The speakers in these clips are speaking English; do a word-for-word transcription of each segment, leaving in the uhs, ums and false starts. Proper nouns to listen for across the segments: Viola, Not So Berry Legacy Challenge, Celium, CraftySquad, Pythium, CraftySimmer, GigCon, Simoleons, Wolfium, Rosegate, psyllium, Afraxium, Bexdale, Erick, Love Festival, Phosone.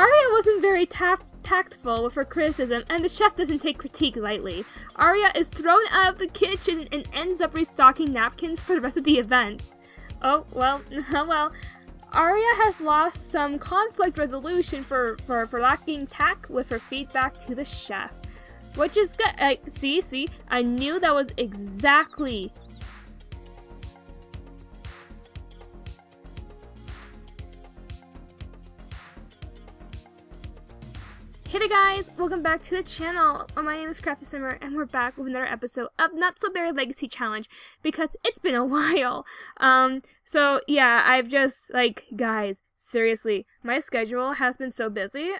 Aria wasn't very taft tactful with her criticism, and the chef doesn't take critique lightly. Aria is thrown out of the kitchen and ends up restocking napkins for the rest of the event. Oh, well, oh well. Aria has lost some conflict resolution for, for, for lacking tact with her feedback to the chef. Which is good. I, see, see, I knew that was exactly... Hey guys, welcome back to the channel. My name is CraftySimmer, and we're back with another episode of Not So Berry Legacy Challenge because it's been a while. Um, so yeah, I've just, like, guys, seriously, my schedule has been so busy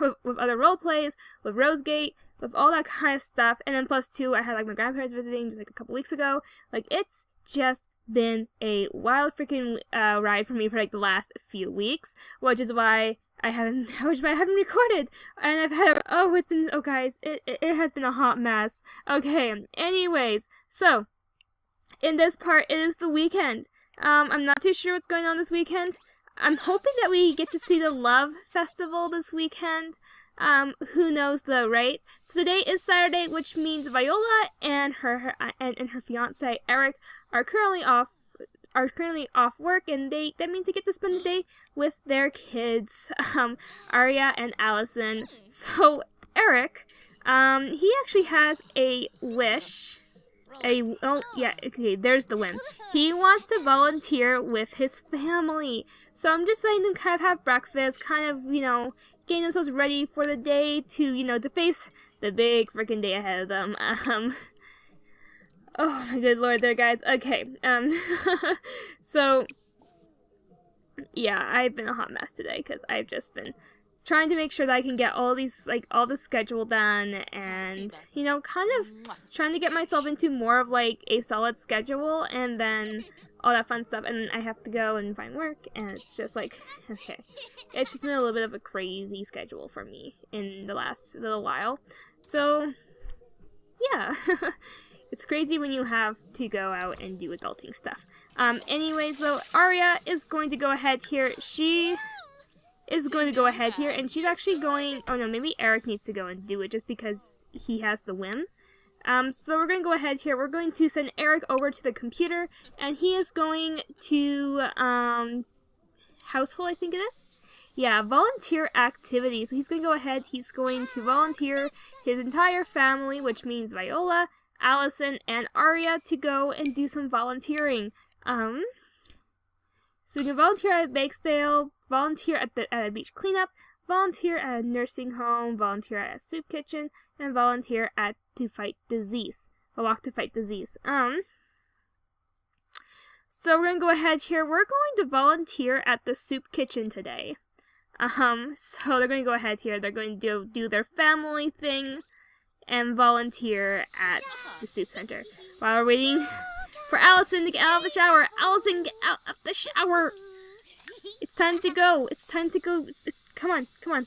with, with other role plays, with Rosegate, with all that kind of stuff, and then plus two, I had like my grandparents visiting just like a couple weeks ago. Like, it's just been a wild freaking uh, ride for me for like the last few weeks, which is why. I haven't, which I haven't recorded, and I've had, oh, it's been, oh guys, it, it, it has been a hot mess. Okay, anyways, so, in this part, it is the weekend. Um, I'm not too sure what's going on this weekend. I'm hoping that we get to see the Love Festival this weekend. Um, who knows though, right? So today is Saturday, which means Viola and her, her and, and her fiance, Eric, are currently off are currently off work, and they that means they get to spend the day with their kids, um, Aria and Allison. So Eric, um, he actually has a wish, a, oh yeah, okay, there's the whim. He wants to volunteer with his family. So I'm just letting them kind of have breakfast, kind of, you know, getting themselves ready for the day to, you know, to face the big freaking day ahead of them. Um, Oh my good lord there, guys. Okay, um, so, yeah, I've been a hot mess today because I've just been trying to make sure that I can get all these, like, all the schedule done and, you know, kind of trying to get myself into more of, like, a solid schedule and then all that fun stuff, and I have to go and find work, and it's just like, okay. It's just been a little bit of a crazy schedule for me in the last little while, so, yeah. It's crazy when you have to go out and do adulting stuff. Um, anyways, though, Aria is going to go ahead here. She is going to go ahead here, and she's actually going... Oh, no, maybe Eric needs to go and do it just because he has the whim. Um, so we're going to go ahead here. We're going to send Eric over to the computer, and he is going to... Um, household, I think it is? Yeah, volunteer activity. So he's going to go ahead. He's going to volunteer his entire family, which means Viola... Allison and Aria to go and do some volunteering. Um, so you can volunteer at Bexdale, volunteer at, the, at a beach cleanup, volunteer at a nursing home, volunteer at a soup kitchen, and volunteer at to fight disease. A walk to fight disease. Um, so we're gonna go ahead here. We're going to volunteer at the soup kitchen today. Um, so they're gonna go ahead here. They're going to do, do their family thing. And volunteer at the soup center. While we're waiting for Allison to get out of the shower. Allison, get out of the shower! It's time to go. It's time to go. It's, it's, come on, come on.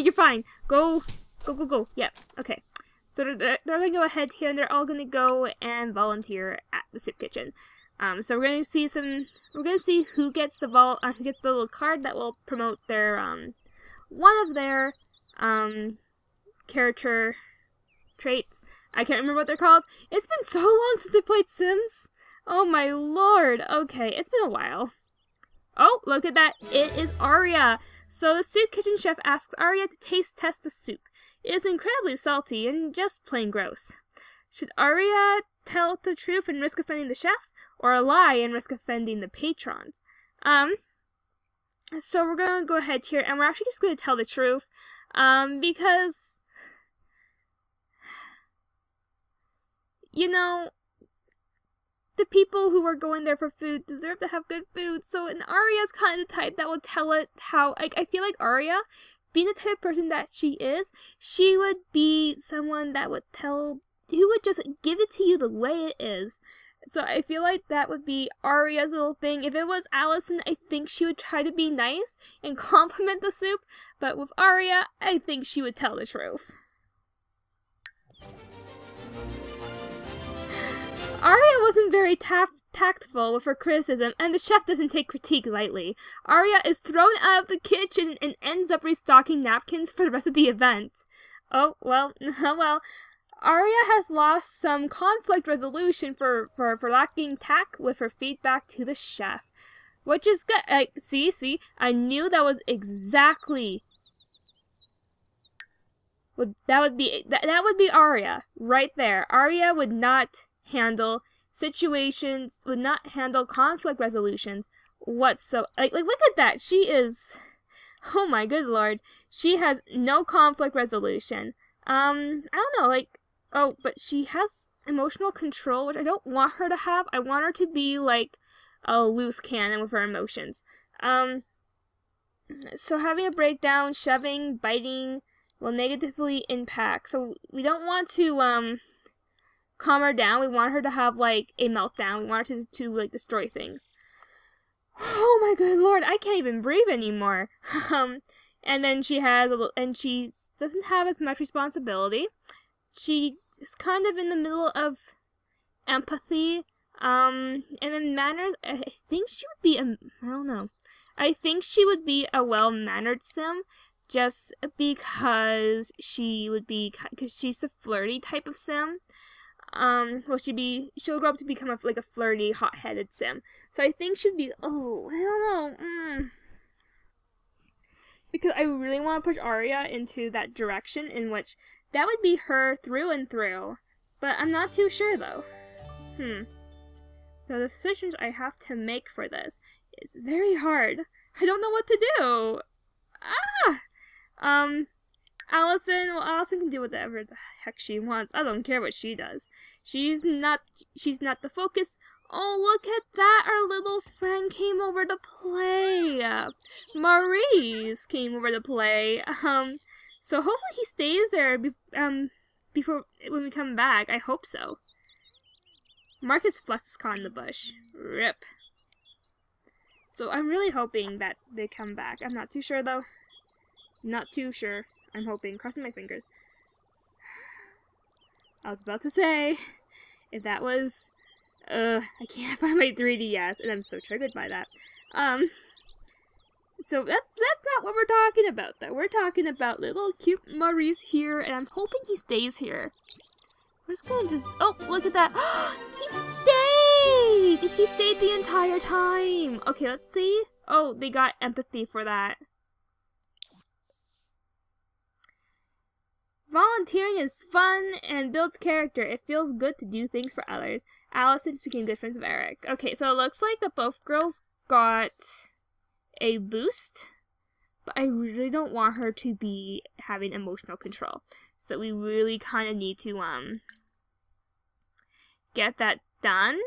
You're fine. Go, go, go, go. Yep, okay. So they're, they're going to go ahead here, and they're all going to go and volunteer at the soup kitchen. Um, so we're going to see some. We're going to see who gets the vol. Uh, who gets the little card that will promote their um, one of their um. character traits. I can't remember what they're called. It's been so long since I played Sims. Oh my lord. Okay, it's been a while. Oh, look at that. It is Aria. So the soup kitchen chef asks Aria to taste test the soup. It is incredibly salty and just plain gross. Should Aria tell the truth and risk offending the chef, or lie and risk offending the patrons? Um, so we're gonna go ahead here, and we're actually just gonna tell the truth, um, because you know, the people who are going there for food deserve to have good food, so an Aria's kind of the type that will tell it how, like, I feel like Aria, being the type of person that she is, she would be someone that would tell, who would just give it to you the way it is. So I feel like that would be Aria's little thing. If it was Allison, I think she would try to be nice and compliment the soup, but with Aria, I think she would tell the truth. Aria wasn't very taft tactful with her criticism, and the chef doesn't take critique lightly. Aria is thrown out of the kitchen and ends up restocking napkins for the rest of the event. Oh, well, well. Aria has lost some conflict resolution for, for, for lacking tact with her feedback to the chef. Which is good. I, see, see, I knew that was exactly... Would, that would be that, that would be Aria right there. Aria would not handle situations, would not handle conflict resolutions whatsoever. Like, like look at that. She is, oh my good lord, she has no conflict resolution. Um, I don't know. Like, oh, but she has emotional control, which I don't want her to have. I want her to be like a loose cannon with her emotions. Um, so having a breakdown, shoving, biting will negatively impact. So we don't want to um, calm her down. We want her to have like a meltdown. We want her to, to like destroy things. Oh my good lord! I can't even breathe anymore. um, and then she has a, and she doesn't have as much responsibility. She's kind of in the middle of empathy. Um, and then manners. I think she would be a. I don't know. I think she would be a well-mannered sim. Just because she would be, because she's a flirty type of sim. Um, well, she'd be, she'll grow up to become a, like a flirty, hot-headed sim. So I think she'd be, oh, I don't know, mm. Because I really want to push Aria into that direction in which that would be her through and through. But I'm not too sure though. Hmm. So the decisions I have to make for this is very hard. I don't know what to do. Ah. Um, Allison, well, Allison can do whatever the heck she wants. I don't care what she does. She's not, she's not the focus. Oh, look at that. Our little friend came over to play. Maurice came over to play. Um, so hopefully he stays there be um, before, when we come back. I hope so. Marcus Flex is caught in the bush. Rip. So I'm really hoping that they come back. I'm not too sure though. Not too sure. I'm hoping. Crossing my fingers. I was about to say, if that was... Uh, I can't find my three D S, and I'm so triggered by that. Um, so that, that's not what we're talking about, though. We're talking about little cute Maurice here, and I'm hoping he stays here. We're just gonna just... Oh, look at that! He stayed! He stayed the entire time! Okay, let's see. Oh, they got empathy for that. Volunteering is fun and builds character. It feels good to do things for others. Allison just became good friends with Eric. Okay, so it looks like that both girls got a boost, but I really don't want her to be having emotional control. So we really kind of need to um get that done.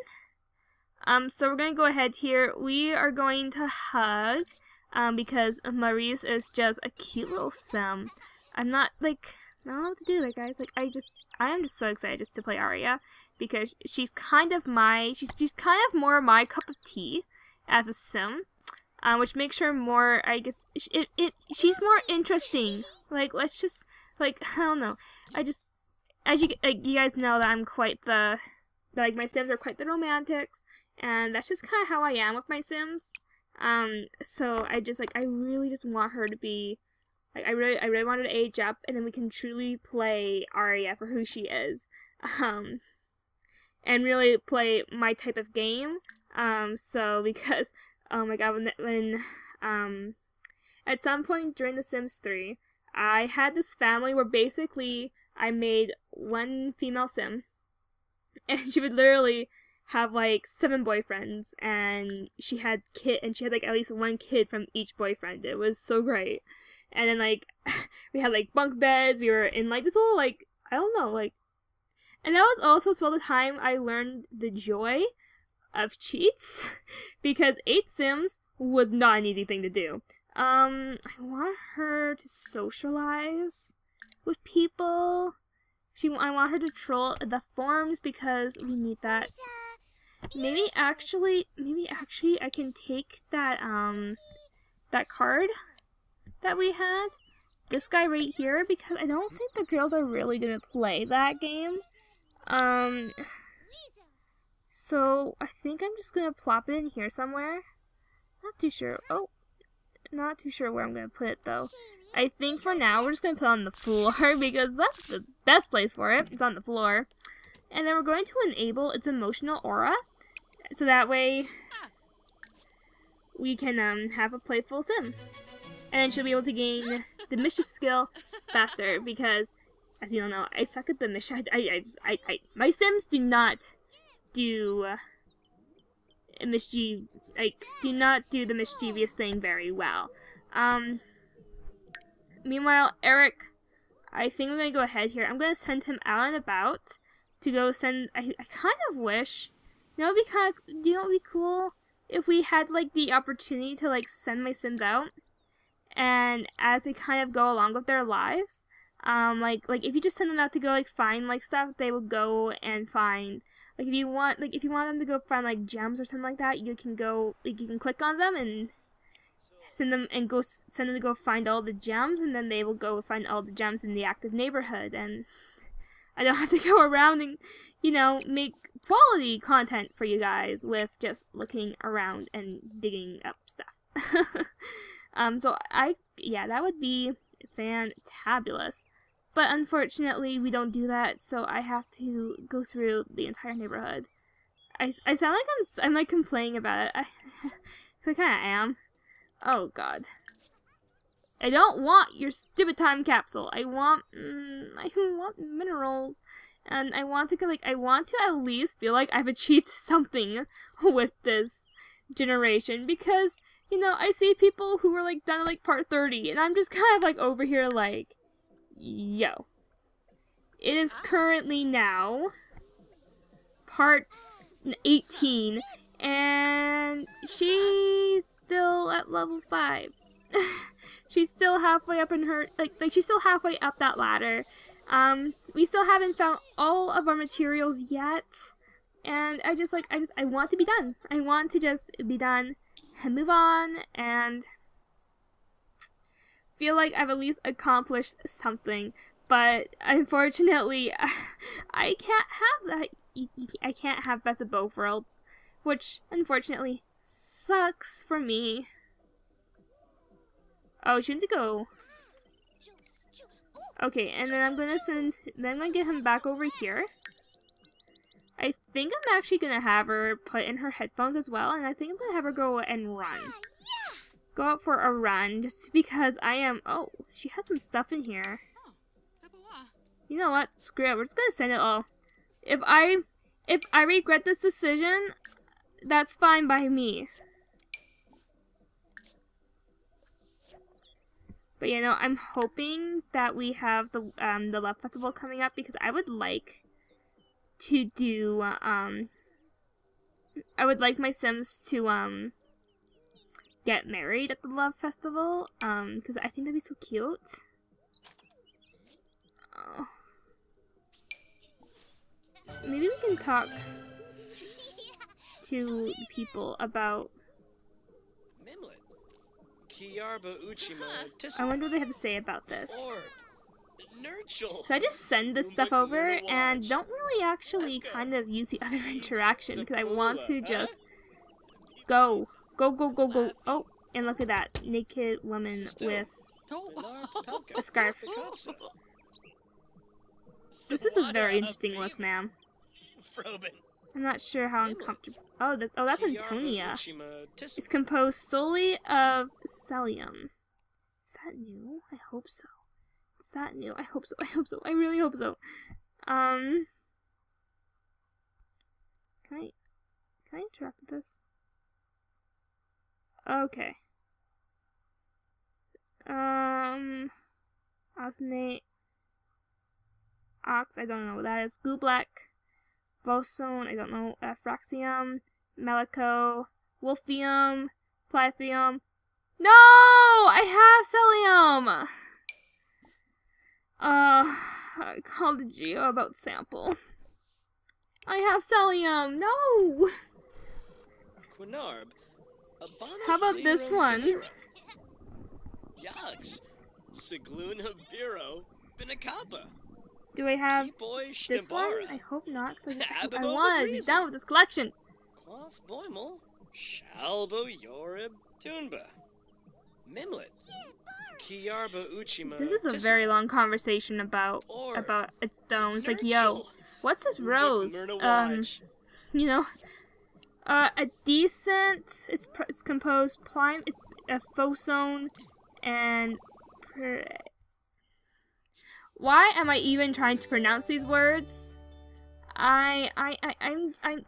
Um, so we're gonna go ahead here. We are going to hug um because Maurice is just a cute little sim. I'm not like. I don't know what to do there, guys. Like, I just, I am just so excited just to play Aria because she's kind of my, she's, she's kind of more my cup of tea as a sim, um, which makes her more, I guess, it, it, she's more interesting. Like, let's just, like, I don't know. I just, as you, like, you guys know that I'm quite the, like, my sims are quite the romantics, and that's just kind of how I am with my sims. Um, so I just, like, I really just want her to be. Like, I really, I really wanted to age up, and then we can truly play Aria for who she is, um, and really play my type of game. Um, so because, oh my god, when, when, um, at some point during The Sims three, I had this family where basically I made one female sim, and she would literally have like seven boyfriends, and she had kid, and she had like at least one kid from each boyfriend. It was so great. And then, like, we had, like, bunk beds. We were in, like, this little, like, I don't know, like... And that was also as well the time I learned the joy of cheats. Because eight sims was not an easy thing to do. Um, I want her to socialize with people. She, I want her to troll the forums because we need that. Maybe actually, maybe actually I can take that, um, that card that we had, this guy right here, because I don't think the girls are really gonna play that game. Um, So I think I'm just gonna plop it in here somewhere. Not too sure. Oh, not too sure where I'm gonna put it though. I think for now we're just gonna put it on the floor because that's the best place for it. It's on the floor. And then we're going to enable its emotional aura, so that way we can um, have a playful sim. And then she'll be able to gain the mischief skill faster because, as you all know, I suck at the mischief. I, I, I, just, I, I my sims do not do uh, mischief, like do not do the mischievous thing very well. Um. Meanwhile, Eric, I think I'm gonna go ahead here. I'm gonna send him out and about to go send. I, I kind of wish. You know, it'd be kind of, you know, it'd be cool if we had like the opportunity to like send my sims out. And as they kind of go along with their lives, um, like, like if you just send them out to go like find like stuff, they will go and find, like if you want, like if you want them to go find like gems or something like that, you can go, like you can click on them and send them and go send them to go find all the gems, and then they will go find all the gems in the active neighborhood, and I don't have to go around and, you know, make quality content for you guys with just looking around and digging up stuff. Um, so I, yeah, that would be fantabulous, but unfortunately we don't do that, so I have to go through the entire neighborhood. I, I sound like I'm, I'm like complaining about it, I, I kinda am. Oh god. I don't want your stupid time capsule, I want, mm, I want minerals, and I want to, like, I want to at least feel like I've achieved something with this generation, because, you know, I see people who are, like, done, like, part thirty, and I'm just kind of, like, over here, like, yo. It is currently now part eighteen, and she's still at level five. She's still halfway up in her, like, like, she's still halfway up that ladder. Um, we still haven't found all of our materials yet, and I just, like, I just, I want to be done. I want to just be done. And move on and feel like I've at least accomplished something, but unfortunately I can't have that. I can't have best of both worlds, which unfortunately sucks for me. Oh, she needs to go. Okay, and then I'm gonna send then I'm gonna get him back over here. I think I'm actually gonna have her put in her headphones as well, and I think I'm gonna have her go and run. Yeah, yeah. Go out for a run, just because I am. Oh, she has some stuff in here. Oh, you know what? Screw it. We're just gonna send it all. If I, if I regret this decision, that's fine by me. But you know, I'm hoping that we have the um the Love Festival coming up, because I would like to do, um, I would like my sims to, um, get married at the Love Festival, um, because I think that'd be so cute. Oh. Maybe we can talk to people about, I wonder what they have to say about this. So I just send this stuff over and don't really actually kind of use the other interaction because I want to just go. Go, go, go, go. Oh, and look at that. Naked woman with a scarf. This is a very interesting look, ma'am. I'm not sure how uncomfortable. Oh, the, oh, that's Antonia. It's composed solely of psyllium. Is that new? I hope so. That new? I hope so. I hope so. I really hope so. Um, can I can I interact with this? Okay. Um, Osnate Ox. I don't know what that is. Gooblack, Volsone. I don't know. Afraxium, Melico, Wolfium, Pythium. No, I have Celium. Uh, I called the Geo about sample. I have Celium! No! Quinarb, how about this one? Yax, Sigluna Biro, Binacapa. Do I have this one? I hope not, because I, I want to be done with this collection. This is a very long conversation about about it though. It's like, yo, what's this rose? Um, you know, uh, a decent. It's it's composed prime, a phosone, and. Why am I even trying to pronounce these words? I I I I'm I'm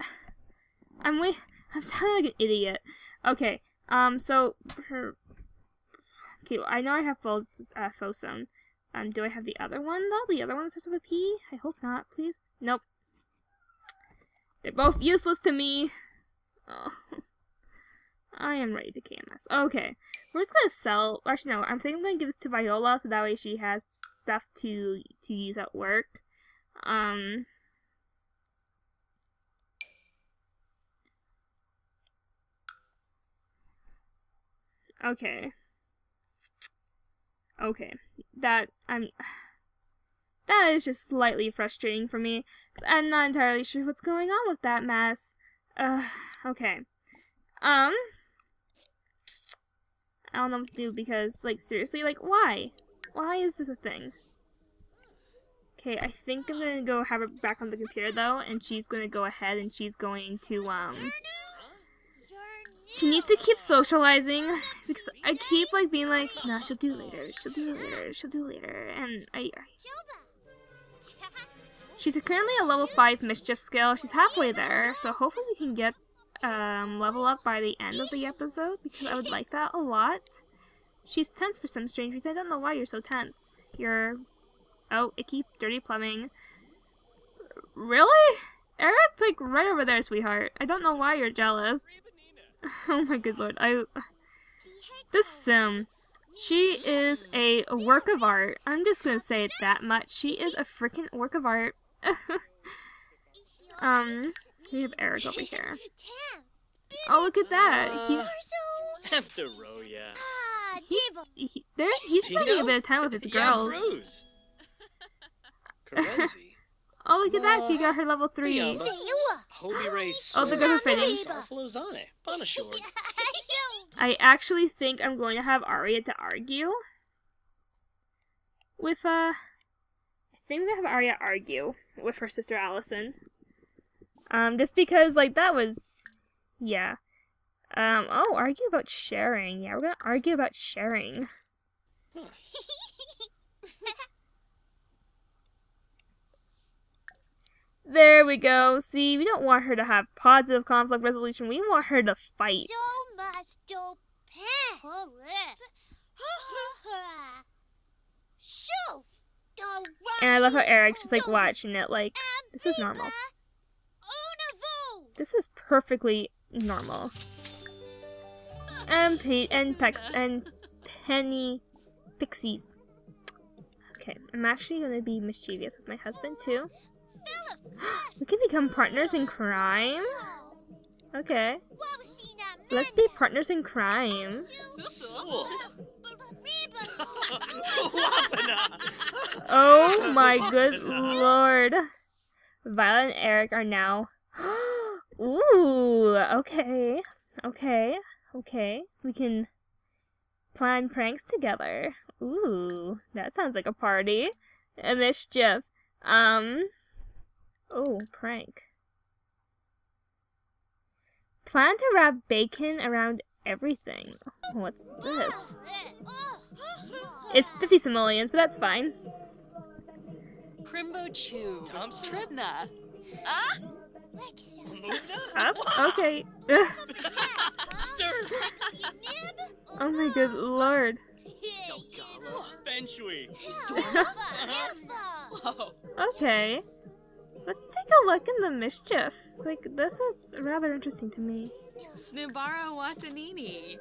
I'm wait I'm sounding like an idiot. Okay. Um. So her. Okay. Well, I know I have full uh, phosone. Um. Do I have the other one though? The other one that starts with a P? I hope not. Please. Nope. They're both useless to me. Oh. I am ready to canvas. Okay. We're just gonna sell. Actually, no. I'm thinking I'm gonna give this to Viola, so that way she has stuff to to use at work. Um. Okay. Okay. That I'm. That is just slightly frustrating for me, 'cause I'm not entirely sure what's going on with that mess. Uh. Okay. Um. I don't know what to do because, like, seriously, like, why? Why is this a thing? Okay, I think I'm gonna go have her back on the computer though, and she's gonna go ahead and she's going to, um... she needs to keep socializing, because I keep, like, being like, nah, she'll do it later, she'll do it later, she'll do it later, and I... I... She's currently a level five mischief skill, she's halfway there, so hopefully we can get, um, level up by the end of the episode, because I would like that a lot. She's tense for some strange reason. I don't know why you're so tense. You're... Oh, icky, dirty plumbing. Really? Eric's like right over there, sweetheart. I don't know why you're jealous. Oh my good lord. I... This Sim. She is a work of art. I'm just gonna say it that much. She is a freaking work of art. um, we have Eric over here. Oh, look at that. He's... After Roya. He's, he, there, he's spending a bit of time with his girls. Oh, look at that! She got her level three. Oh, the girls are finished. I actually think I'm going to have Aria to argue with. Uh, I think I'm gonna have Aria argue with her sister Allison. Um, just because, like, that was, yeah. Um, oh, argue about sharing. Yeah, we're gonna argue about sharing. Huh. There we go. See, we don't want her to have positive conflict resolution. We want her to fight. And I love how Eric's just, like, watching it, like, this is normal. This is perfectly normal. And Pe and Pex and Penny Pixies. Okay, I'm actually gonna be mischievous with my husband too. We can become partners in crime. Okay. Let's be partners in crime. Oh my good lord. Viola and Eric are now. Ooh. Okay. Okay. Okay, we can plan pranks together. Ooh, that sounds like a party. A mischief. Um, oh, prank. Plan to wrap bacon around everything. What's this? It's fifty simoleons, but that's fine. Primbo Chew. Tribna. Ah? Up? Okay. Oh my good lord. Okay. Let's take a look in the mischief. Like, this is rather interesting to me. Snibara Watanini.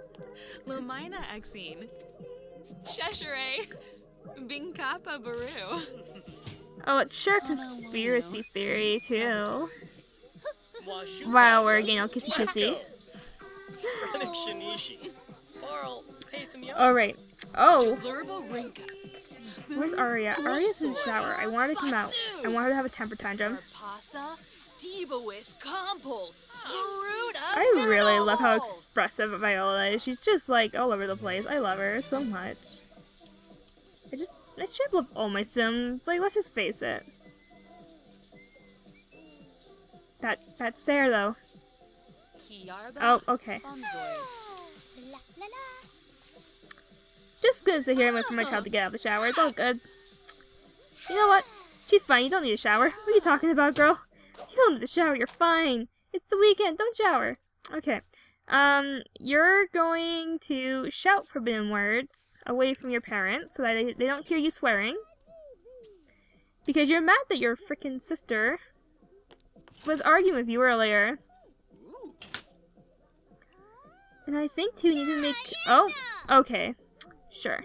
Lamina Exine. Sheshere. Binkapa Baru. Oh, it's sure conspiracy theory, too. Wow, we're again, you know, kissy kissy. Alright, Oh! Where's Aria? Aria's in the shower. I wanted to come out. I wanted to have a temper tantrum. I really love how expressive Viola is. She's just like all over the place. I love her so much. I just, I strip up all my sims. Like, let's just face it. That, that's there though. Oh, okay. Just gonna sit here and wait for my child to get out of the shower. It's all good. You know what? She's fine. You don't need a shower. What are you talking about, girl? You don't need to shower. You're fine. It's the weekend. Don't shower. Okay. Um, you're going to shout forbidden words away from your parents so that they, they don't hear you swearing. Because you're mad that your frickin' sister was arguing with you earlier. And I think, too, you need to make... Oh, okay. Sure.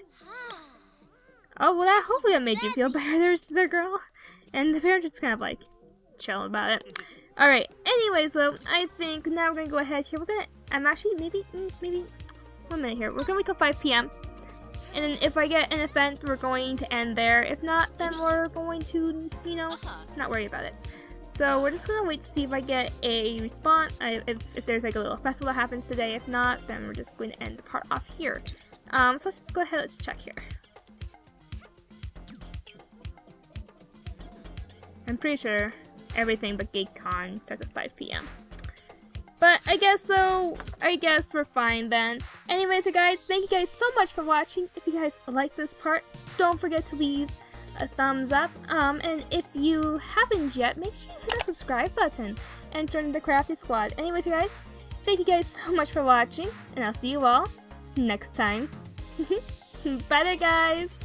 Oh, well, that hopefully that made you feel better, there's their girl. And the parents just kind of, like, chill about it. Alright, anyways, though, I think now we're going to go ahead here. We're going to... I'm actually... Maybe... Maybe... One minute here. We're going to wait till five P M And then if I get an offense, we're going to end there. If not, then we're going to, you know, not worry about it. So we're just gonna wait to see if I get a response, I, if, if there's like a little festival that happens today. If not, then we're just going to end the part off here. Um, so let's just go ahead, let's check here. I'm pretty sure everything but GigCon starts at five P M But I guess though, I guess we're fine then. Anyways, so guys, thank you guys so much for watching. If you guys like this part, don't forget to leave a thumbs up, um, and if you haven't yet, make sure you hit the subscribe button and join the Crafty Squad. Anyways, you guys, thank you guys so much for watching, and I'll see you all next time. Bye there, guys!